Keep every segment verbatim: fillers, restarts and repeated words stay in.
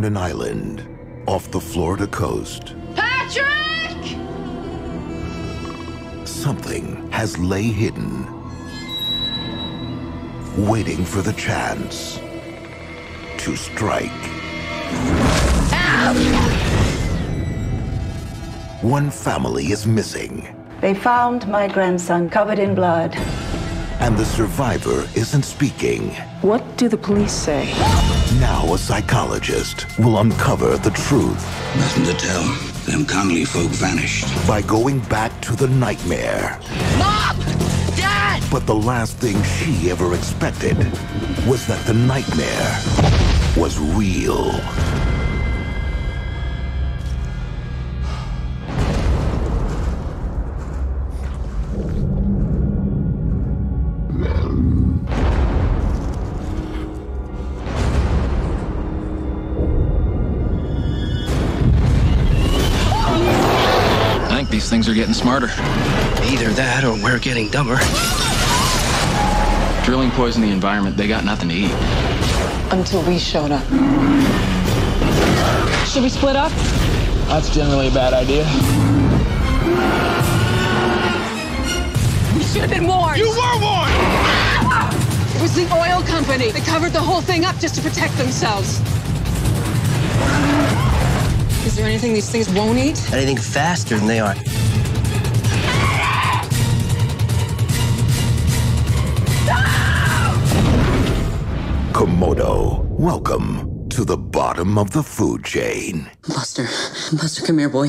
found an island off the Florida coast. Patrick! Something has lay hidden, waiting for the chance to strike. Ow! One family is missing. They found my grandson covered in blood. And the survivor isn't speaking. What do the police say? Now a psychologist will uncover the truth. Nothing to tell. Them Connolly folk vanished. By going back to the nightmare. Mom! Dad! But the last thing she ever expected was that the nightmare was real. These things are getting smarter. Either that or we're getting dumber. Drilling poisoned the environment, they got nothing to eat. Until we showed up. Should we split up? That's generally a bad idea. We should have been warned. You were warned! Ah! It was the oil company. They covered the whole thing up just to protect themselves. Is there anything these things won't eat? Anything faster than they are. No! Komodo, welcome to the bottom of the food chain. Buster, Buster, come here, boy.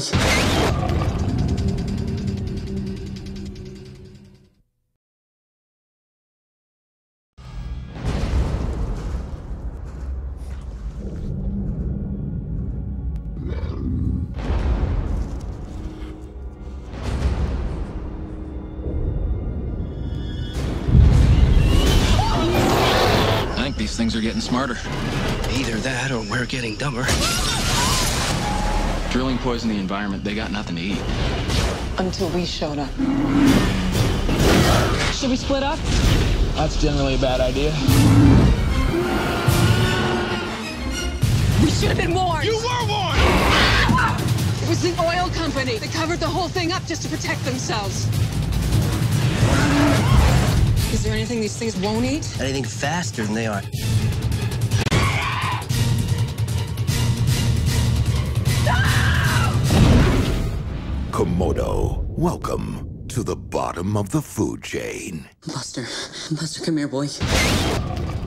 These things are getting smarter. Either that or we're getting dumber. Drilling poisoned the environment, they got nothing to eat. Until we showed up. Should we split up? That's generally a bad idea. We should have been warned! You were warned! Ah! It was the oil company. They covered the whole thing up just to protect themselves. Is there anything these things won't eat? Anything faster than they are. No! Komodo, welcome to the bottom of the food chain. Buster, Buster, come here, boy.